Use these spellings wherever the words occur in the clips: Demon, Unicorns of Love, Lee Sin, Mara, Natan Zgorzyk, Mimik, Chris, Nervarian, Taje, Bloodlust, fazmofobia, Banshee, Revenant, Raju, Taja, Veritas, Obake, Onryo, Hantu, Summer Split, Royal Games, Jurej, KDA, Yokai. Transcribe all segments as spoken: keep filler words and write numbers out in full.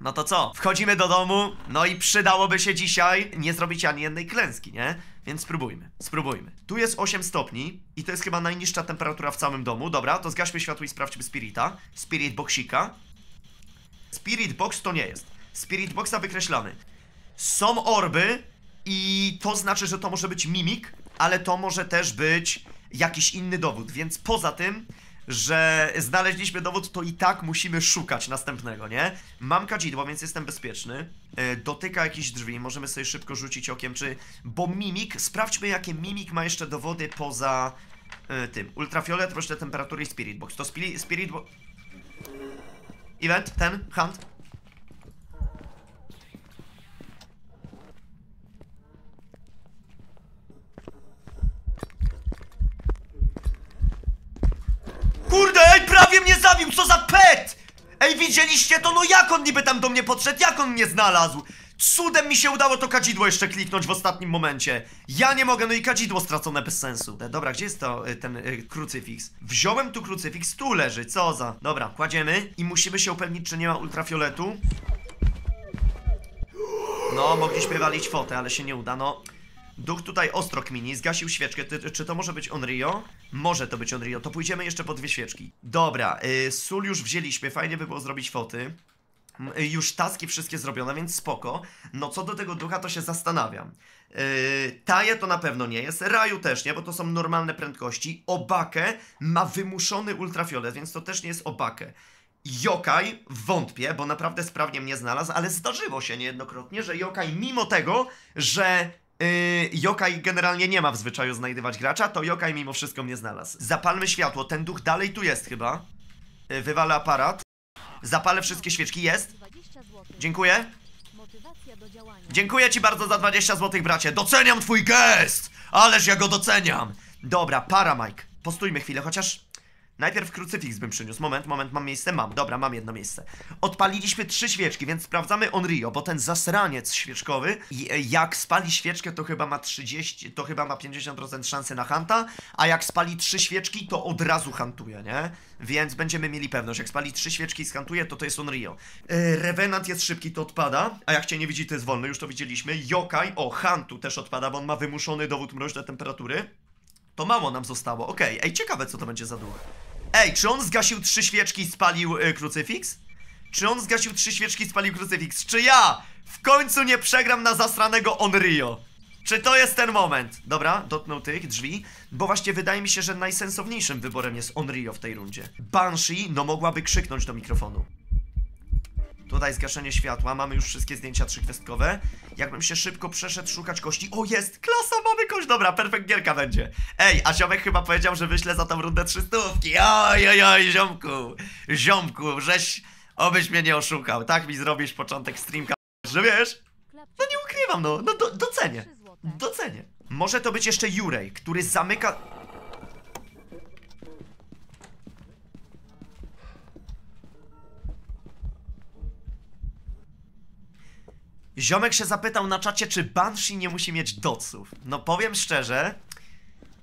No to co? Wchodzimy do domu, no i przydałoby się dzisiaj nie zrobić ani jednej klęski, nie? Więc spróbujmy, spróbujmy. Tu jest osiem stopni i to jest chyba najniższa temperatura w całym domu. Dobra, to zgaśmy światło i sprawdźmy spirita. Spirit boxika. Spirit box to nie jest. Spirit boxa wykreślamy. Są orby i to znaczy, że to może być mimik, ale to może też być jakiś inny dowód, więc poza tym, że znaleźliśmy dowód, to i tak musimy szukać następnego, nie? Mam kadzidło, więc jestem bezpieczny. E, dotyka jakichś drzwi, możemy sobie szybko rzucić okiem, czy... Bo mimik, sprawdźmy jakie mimik ma jeszcze dowody poza e, tym. Ultrafiolet, rośnie temperatury i spirit box. To spiri spirit box... Event, ten, hunt. Kurde, ej, prawie mnie zabił, co za pet! Ej, widzieliście to? No jak on niby tam do mnie podszedł? Jak on mnie znalazł? Cudem mi się udało to kadzidło jeszcze kliknąć w ostatnim momencie. Ja nie mogę, no i kadzidło stracone bez sensu. Dobra, gdzie jest to, ten y, krucyfiks? Wziąłem tu krucyfiks, tu leży, co za... Dobra, kładziemy i musimy się upewnić, czy nie ma ultrafioletu. No, mogliśmy walić fotę, ale się nie uda, no... Duch tutaj ostro kmini, zgasił świeczkę. Ty, czy to może być Onryo? Może to być Onryo, to pójdziemy jeszcze po dwie świeczki. Dobra, yy, sól już wzięliśmy, fajnie by było zrobić foty. yy, Już taski wszystkie zrobione, więc spoko. No co do tego ducha to się zastanawiam. yy, Taja to na pewno nie jest, Raju też nie, bo to są normalne prędkości. Obake ma wymuszony ultrafiolet, więc to też nie jest Obake. Yokai wątpię, bo naprawdę sprawnie mnie znalazł, ale zdarzyło się niejednokrotnie, że Yokai mimo tego, że... Yy, Yokai generalnie nie ma w zwyczaju znajdywać gracza, to Yokai mimo wszystko mnie znalazł. Zapalmy światło, ten duch dalej tu jest chyba. yy, Wywalę aparat. Zapalę wszystkie świeczki, jest. Dziękuję. Dziękuję ci bardzo za dwadzieścia złotych, bracie. Doceniam twój gest! Ależ ja go doceniam! Dobra, para Mike. Postójmy chwilę, chociaż najpierw krucyfiks bym przyniósł. Moment, moment, mam miejsce? Mam. Dobra, mam jedno miejsce. Odpaliliśmy trzy świeczki, więc sprawdzamy Onryo, bo ten zasraniec świeczkowy, jak spali świeczkę, to chyba ma trzydzieści, to chyba ma pięćdziesiąt procent szansy na hanta, a jak spali trzy świeczki, to od razu hantuje, nie? Więc będziemy mieli pewność, jak spali trzy świeczki i skantuje, to to jest Onryo. Yy, Revenant jest szybki, to odpada, a jak cię nie widzi, to jest wolny, już to widzieliśmy. Yokai, o, Hantu też odpada, bo on ma wymuszony dowód mroźnej temperatury. To mało nam zostało, okej, okay. Ej, ciekawe co to będzie za duch. Ej, czy on zgasił trzy świeczki i spalił y, krucyfiks? Czy on zgasił trzy świeczki i spalił krucyfiks? Czy ja w końcu nie przegram na zasranego Onryo? Czy to jest ten moment? Dobra, dotknął tych drzwi, bo właśnie wydaje mi się, że najsensowniejszym wyborem jest Onryo w tej rundzie. Banshee, no mogłaby krzyknąć do mikrofonu. Tutaj zgaszenie światła, mamy już wszystkie zdjęcia trzygwiazdkowe. Jakbym się szybko przeszedł szukać kości. O, jest! Klasa, mamy kość! Dobra, perfekt gierka będzie. Ej, a ziomek chyba powiedział, że wyśle za tą rundę trzystówki. Oj, oj, oj, ziomku! Ziomku, żeś... Obyś mnie nie oszukał. Tak mi zrobisz początek streamka, że wiesz? No nie ukrywam, no. No do, docenię. Docenię. Może to być jeszcze Jurej, który zamyka... Ziomek się zapytał na czacie, czy Banshee nie musi mieć doców. No powiem szczerze,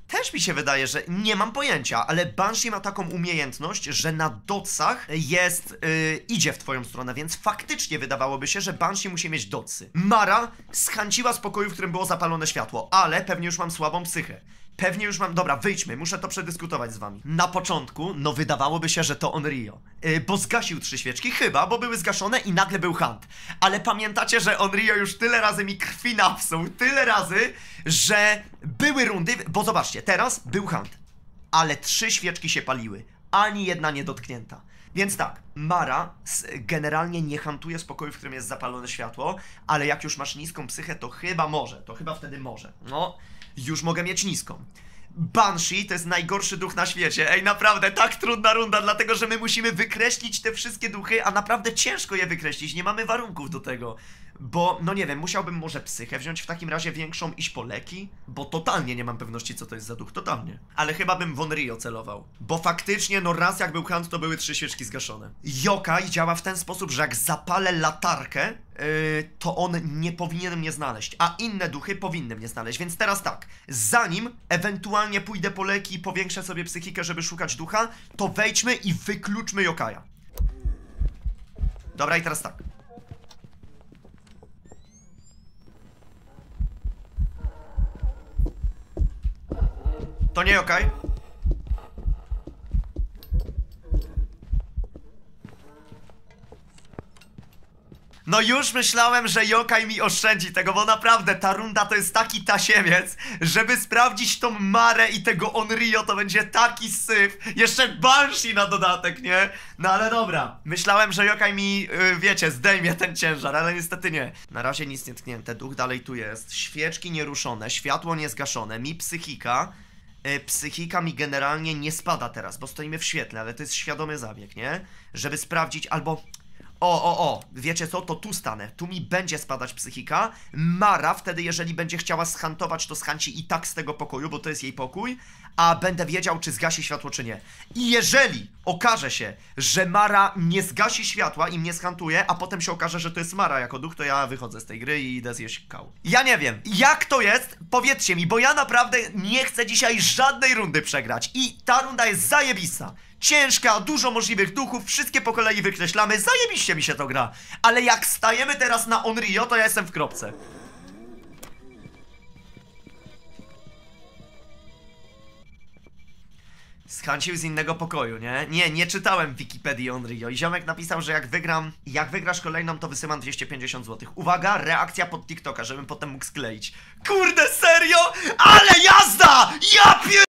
też mi się wydaje, że nie mam pojęcia, ale Banshee ma taką umiejętność, że na docach jest, yy, idzie w twoją stronę, więc faktycznie wydawałoby się, że Banshee musi mieć docy. Mara schanciła z pokoju, w którym było zapalone światło, ale pewnie już mam słabą psychę. Pewnie już mam... Dobra, wyjdźmy, muszę to przedyskutować z wami. Na początku, no wydawałoby się, że to Onryo, yy, bo zgasił trzy świeczki, chyba, bo były zgaszone i nagle był hunt. Ale pamiętacie, że Onryo już tyle razy mi krwi napsuł, tyle razy, że były rundy... Bo zobaczcie, teraz był hunt, ale trzy świeczki się paliły, ani jedna nie dotknięta. Więc tak, Mara generalnie nie hantuje z pokoju, w którym jest zapalone światło, ale jak już masz niską psychę, to chyba może, to chyba wtedy może, no... Już mogę mieć niską. Banshee to jest najgorszy duch na świecie. Ej, naprawdę, tak trudna runda, dlatego że my musimy wykreślić te wszystkie duchy, a naprawdę ciężko je wykreślić, nie mamy warunków do tego. Bo, no nie wiem, musiałbym może psychę wziąć w takim razie większą, iść po leki, bo totalnie nie mam pewności, co to jest za duch, totalnie. Ale chyba bym w Onryo celował, bo faktycznie, no raz jak był hunt, to były trzy świeczki zgaszone. Yokai działa w ten sposób, że jak zapalę latarkę, yy, to on nie powinien mnie znaleźć, a inne duchy powinny mnie znaleźć, więc teraz tak, zanim ewentualnie pójdę po leki i powiększę sobie psychikę, żeby szukać ducha, to wejdźmy i wykluczmy Yokaja. Dobra, i teraz tak. To nie Yokai. No już myślałem, że Yokai mi oszczędzi tego, bo naprawdę ta runda to jest taki tasiemiec. Żeby sprawdzić tą Marę i tego Onryo to będzie taki syf. Jeszcze Banshee na dodatek, nie? No ale dobra, myślałem, że Yokai mi, yy, wiecie, zdejmie ten ciężar, ale niestety nie. Na razie nic nie tknięte, duch dalej tu jest. Świeczki nieruszone, światło niezgaszone, mi psychika. Psychika mi generalnie nie spada teraz, bo stoimy w świetle, ale to jest świadomy zabieg, nie? Żeby sprawdzić albo... O, o, o, wiecie co, to tu stanę, tu mi będzie spadać psychika. Mara wtedy, jeżeli będzie chciała schantować, to schanci i tak z tego pokoju, bo to jest jej pokój. A będę wiedział, czy zgasi światło, czy nie. I jeżeli okaże się, że Mara nie zgasi światła i mnie schantuje, a potem się okaże, że to jest Mara jako duch, to ja wychodzę z tej gry i idę zjeść kał. Ja nie wiem, jak to jest, powiedzcie mi, bo ja naprawdę nie chcę dzisiaj żadnej rundy przegrać. I ta runda jest zajebista. Ciężka, dużo możliwych duchów, wszystkie po kolei wykreślamy, zajebiście mi się to gra. Ale jak stajemy teraz na Onryo, to ja jestem w kropce. Schancił z innego pokoju, nie? Nie, nie czytałem Wikipedii Onryo i ziomek napisał, że jak wygram, jak wygrasz kolejną, to wysyłam dwieście pięćdziesiąt złotych. Uwaga, reakcja pod TikToka, żebym potem mógł skleić. Kurde, serio? Ale jazda! Ja pier...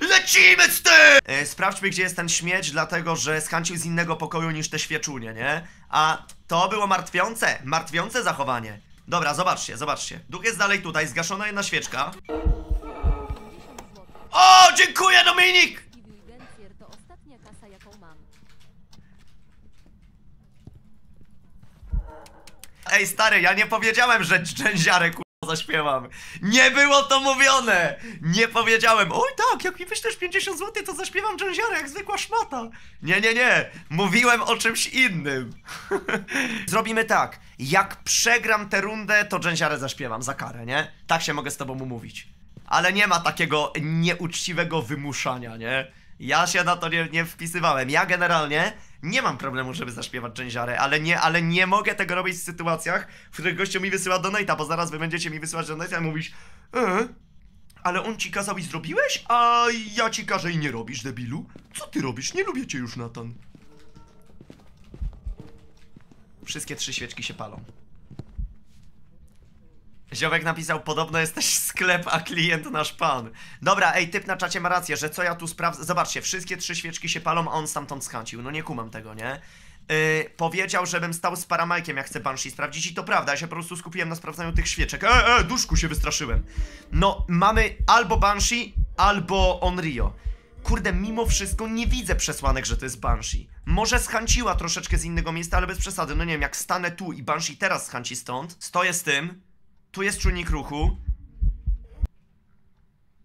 Lecimy z tym! Yy, sprawdźmy, gdzie jest ten śmieć, dlatego że schancił z innego pokoju niż te świeczunie, nie? A to było martwiące, martwiące zachowanie. Dobra, zobaczcie, zobaczcie. Duch jest dalej tutaj, zgaszona jedna świeczka. O, dziękuję, Dominik! To ostatnia kasa, jaką mam. Ej, stary, ja nie powiedziałem, że dżęziarę kurwa zaśpiewam. Nie było to mówione! Nie powiedziałem, oj tak, jak mi wyślesz pięćdziesiąt złotych, to zaśpiewam dżęziarę jak zwykła szmata. Nie, nie, nie, mówiłem o czymś innym. Zrobimy tak, jak przegram tę rundę, to dżęziarę zaśpiewam za karę, nie? Tak się mogę z tobą umówić. Ale nie ma takiego nieuczciwego wymuszania, nie? Ja się na to nie, nie wpisywałem. Ja generalnie nie mam problemu, żeby zaśpiewać dżęziarę, ale nie, ale nie mogę tego robić w sytuacjach, w których gościu mi wysyła donate'a, bo zaraz wy będziecie mi wysyłać donate'a i mówisz e, ale on ci kazał i zrobiłeś? A ja ci każę i nie robisz, debilu. Co ty robisz? Nie lubię cię już, Nathan. Wszystkie trzy świeczki się palą. Ziomek napisał, podobno jesteś sklep, a klient nasz pan. Dobra, ej, typ na czacie ma rację, że co ja tu sprawdzę. Zobaczcie, wszystkie trzy świeczki się palą, a on stamtąd schancił. No nie kumam tego, nie? Yy, powiedział, żebym stał z paramajkiem, jak chcę Banshee sprawdzić i to prawda, ja się po prostu skupiłem na sprawdzaniu tych świeczek. E, e, duszku, się wystraszyłem. No, mamy albo Banshee, albo Onryo. Kurde, mimo wszystko nie widzę przesłanek, że to jest Banshee. Może schanciła troszeczkę z innego miejsca, ale bez przesady. No nie wiem, jak stanę tu i Banshee teraz schanci stąd, stoję z tym. Tu jest czujnik ruchu.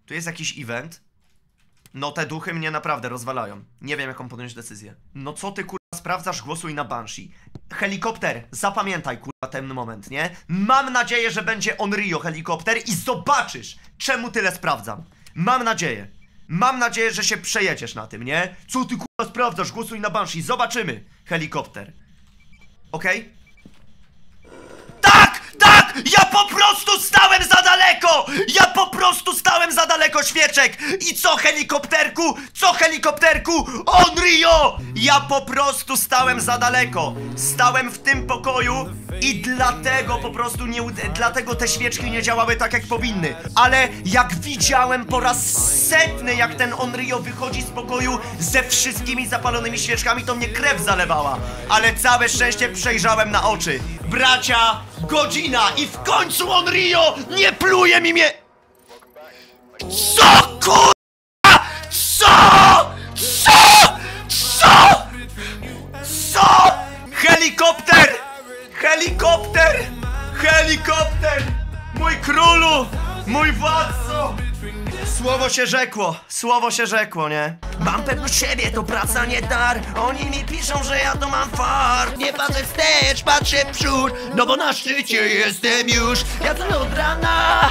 Tu jest jakiś event. No te duchy mnie naprawdę rozwalają. Nie wiem, jaką podjąć decyzję. No co ty kurwa sprawdzasz, głosuj na Banshee. Helikopter, zapamiętaj kurwa ten moment, nie? Mam nadzieję, że będzie Onryo helikopter i zobaczysz, czemu tyle sprawdzam. Mam nadzieję. Mam nadzieję, że się przejedziesz na tym, nie? Co ty kurwa sprawdzasz, głosuj na Banshee. Zobaczymy helikopter. Okej? Okay? Tak! Ja po prostu stałem za daleko! Ja po prostu stałem za daleko świeczek! I co helikopterku? Co helikopterku? Onryo! Ja po prostu stałem za daleko! Stałem w tym pokoju i dlatego po prostu nie... Dlatego te świeczki nie działały tak, jak powinny. Ale jak widziałem po raz setny, jak ten Onryo wychodzi z pokoju ze wszystkimi zapalonymi świeczkami, to mnie krew zalewała. Ale całe szczęście przejrzałem na oczy. Bracia, godzina i w końcu Onryo nie pluje mi mnie. Co kurwa? Co? Co? Co? Co? Helikopter! Helikopter! Helikopter! Mój królu! Mój władco! Słowo się rzekło, słowo się rzekło, nie? Mam pewność siebie, to praca nie dar. Oni mi piszą, że ja to mam fart. Nie patrzę wstecz, patrzę w przód, no bo na szczycie jestem już. Ja to od rana,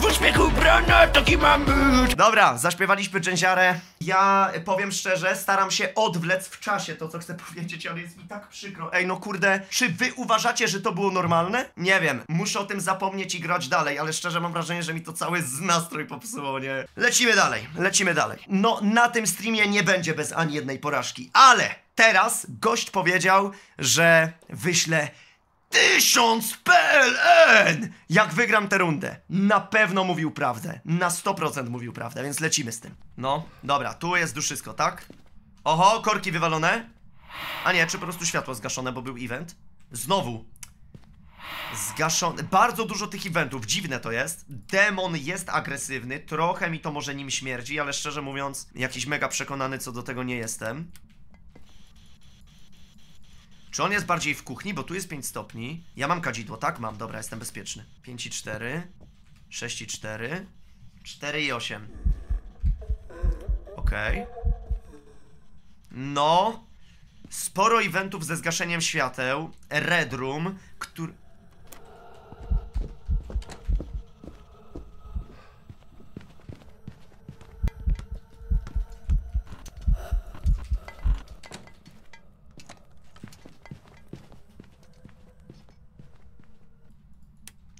W uśmiechu brana taki mamut. Dobra, zaśpiewaliśmy dżęziarę. Ja powiem szczerze, staram się odwlec w czasie to, co chcę powiedzieć, ale jest mi tak przykro. Ej, no kurde, czy wy uważacie, że to było normalne? Nie wiem, muszę o tym zapomnieć i grać dalej, ale szczerze mam wrażenie, że mi to cały nastrój popsuło, nie? Lecimy dalej, lecimy dalej. No, na tym streamie nie będzie bez ani jednej porażki, ale teraz gość powiedział, że wyślę tysiąc PLN! Jak wygram tę rundę. Na pewno mówił prawdę. Na sto procent mówił prawdę, więc lecimy z tym. No, dobra, tu jest duszysko, tak? Oho, korki wywalone. A nie, czy po prostu światło zgaszone, bo był event? Znowu. Zgaszone. Bardzo dużo tych eventów, dziwne to jest. Demon jest agresywny, trochę mi to może nim śmierdzi, ale szczerze mówiąc, jakiś mega przekonany co do tego nie jestem. Czy on jest bardziej w kuchni? Bo tu jest pięć stopni. Ja mam kadzidło, tak? Mam, dobra, jestem bezpieczny. pięć i cztery, sześć i cztery, cztery i osiem. Okej. No. Sporo eventów ze zgaszeniem świateł. Red room, który...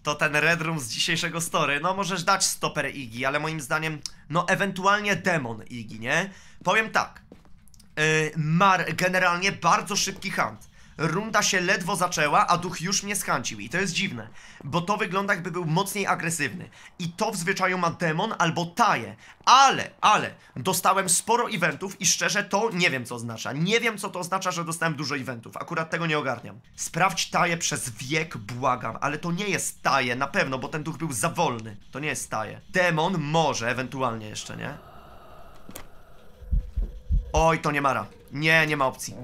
To ten Red Room z dzisiejszego story. No możesz dać stoper Iggy, ale moim zdaniem no ewentualnie demon Iggy, nie? Powiem tak, yy, Mar generalnie bardzo szybki hunt. Runda się ledwo zaczęła, a duch już mnie schancił i to jest dziwne, bo to wygląda jakby był mocniej agresywny. I to w zwyczaju ma demon albo taje. Ale, ale, dostałem sporo eventów i szczerze to nie wiem co oznacza. Nie wiem co to oznacza, że dostałem dużo eventów, akurat tego nie ogarniam. Sprawdź taje przez wiek, błagam, ale to nie jest taje na pewno, bo ten duch był za wolny. To nie jest taje. Demon może ewentualnie jeszcze, nie? Oj, to nie Mara. Nie, nie ma opcji.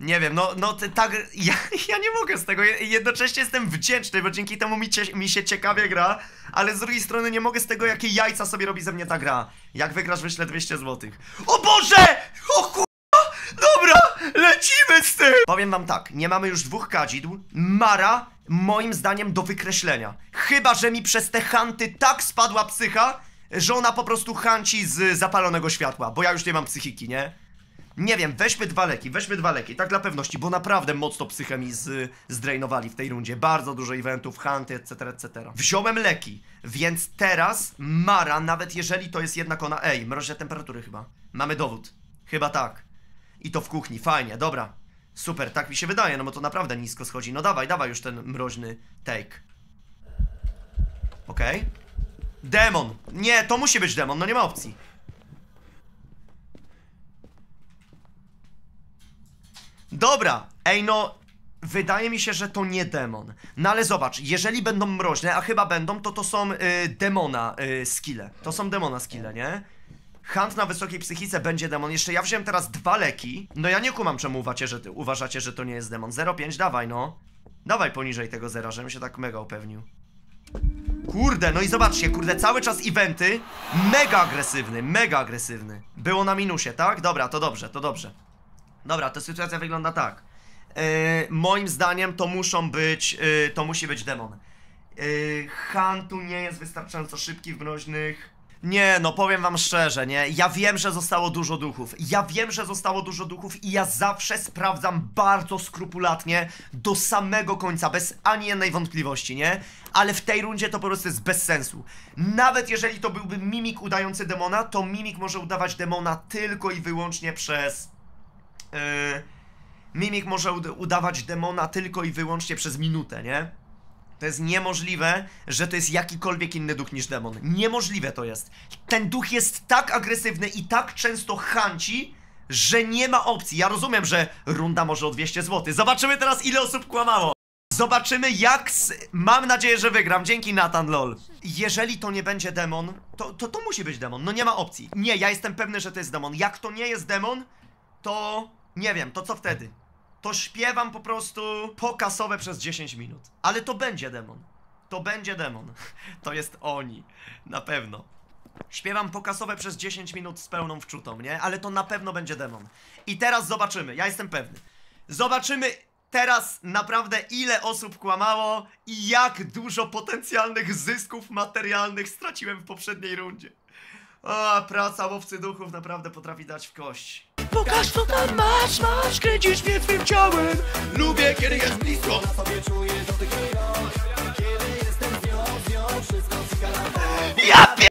Nie wiem, no, no tak, ja, ja nie mogę z tego, jednocześnie jestem wdzięczny, bo dzięki temu mi, cie, mi się ciekawie gra, ale z drugiej strony nie mogę z tego, jakie jajca sobie robi ze mnie ta gra. Jak wygrasz, wyślę dwieście złotych. O Boże! O kurwa! Dobra, lecimy z tym! Powiem wam tak, nie mamy już dwóch kadzidł, Mara, moim zdaniem do wykreślenia. Chyba, że mi przez te hanty tak spadła psycha, że ona po prostu hanci z zapalonego światła, bo ja już nie mam psychiki, nie? Nie wiem, weźmy dwa leki, weźmy dwa leki, tak dla pewności, bo naprawdę mocno psychę mi z, zdrainowali w tej rundzie. Bardzo dużo eventów, hunty, etc, et cetera. Wziąłem leki, więc teraz Mara, nawet jeżeli to jest jednak ona... Ej, mroźne temperatury chyba. Mamy dowód. Chyba tak. I to w kuchni, fajnie, dobra. Super, tak mi się wydaje, no bo to naprawdę nisko schodzi. No dawaj, dawaj już ten mroźny take. Okej. Okay. Demon! Nie, to musi być demon, no nie ma opcji. Dobra, ej no, wydaje mi się, że to nie demon. No ale zobacz, jeżeli będą mroźne, a chyba będą, to to są y, demona y, skille. To są demona skille, nie? Hunt na wysokiej psychice będzie demon. Jeszcze ja wziąłem teraz dwa leki. No ja nie kumam, czemu uważacie, że, uważacie, że to nie jest demon. zero pięć, dawaj no. Dawaj poniżej tego zera, żebym się tak mega upewnił. Kurde, no i zobaczcie, kurde, cały czas eventy. Mega agresywny, mega agresywny. Było na minusie, tak? Dobra, to dobrze, to dobrze. Dobra, ta sytuacja wygląda tak. Yy, moim zdaniem to muszą być, yy, to musi być demon. Yy, Hantu nie jest wystarczająco szybki w mroźnych. Nie, no powiem wam szczerze, nie? Ja wiem, że zostało dużo duchów. Ja wiem, że zostało dużo duchów i ja zawsze sprawdzam bardzo skrupulatnie do samego końca, bez ani jednej wątpliwości, nie? Ale w tej rundzie to po prostu jest bez sensu. Nawet jeżeli to byłby mimik udający demona, to mimik może udawać demona tylko i wyłącznie przez... Yy, mimik może ud udawać demona tylko i wyłącznie przez minutę, nie? To jest niemożliwe, że to jest jakikolwiek inny duch niż demon. Niemożliwe to jest. Ten duch jest tak agresywny i tak często hanci, że nie ma opcji. Ja rozumiem, że runda może o dwieście złotych. Zobaczymy teraz, ile osób kłamało. Zobaczymy jak... S Mam nadzieję, że wygram. Dzięki Nathan, lol. Jeżeli to nie będzie demon, to, to to musi być demon. No nie ma opcji. Nie, ja jestem pewny, że to jest demon. Jak to nie jest demon, to... Nie wiem, to co wtedy? To śpiewam po prostu pokasowe przez dziesięć minut. Ale to będzie demon. To będzie demon. To jest oni. Na pewno. Śpiewam pokasowe przez dziesięć minut z pełną wczutą, nie? Ale to na pewno będzie demon. I teraz zobaczymy. Ja jestem pewny. Zobaczymy, teraz naprawdę ile osób kłamało i jak dużo potencjalnych zysków materialnych straciłem w poprzedniej rundzie. O, praca łowcy duchów naprawdę potrafi dać w kości. Pokaż co tam masz, masz, kręcisz mnie twym ciałem. Lubię kiedy jest blisko. Na sobie czuję do tych rąk. Kiedy jestem z nią, z nią wszystko zika na to. Ja pier...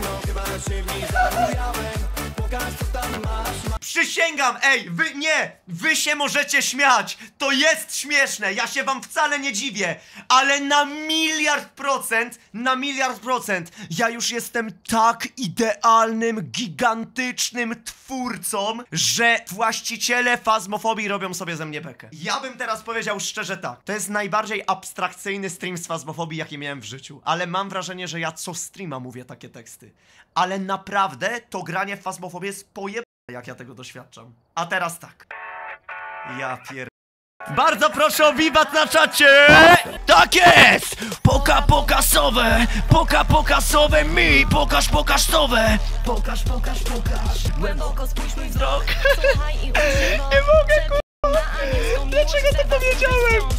No chyba się w niej zabujałem. Pokaż co tam masz, masz. Przysięgam, ej, wy nie, wy się możecie śmiać. To jest śmieszne, ja się wam wcale nie dziwię. Ale na miliard procent, na miliard procent ja już jestem tak idealnym, gigantycznym twórcą, że właściciele fazmofobii robią sobie ze mnie bekę. Ja bym teraz powiedział szczerze tak. To jest najbardziej abstrakcyjny stream z fazmofobii, jaki miałem w życiu. Ale mam wrażenie, że ja co streama mówię takie teksty. Ale naprawdę to granie w fazmofobię jest pojeb... jak ja tego doświadczam. A teraz tak. Ja pier... Bardzo proszę o wiwat na czacie! Tak jest! Poka pokasowe! Poka pokasowe mi! Pokaż pokasowe! Pokaż, pokaż, pokaż! Głęboko spójrz mój wzrok! Nie mogę, k***a! Dlaczego to powiedziałem?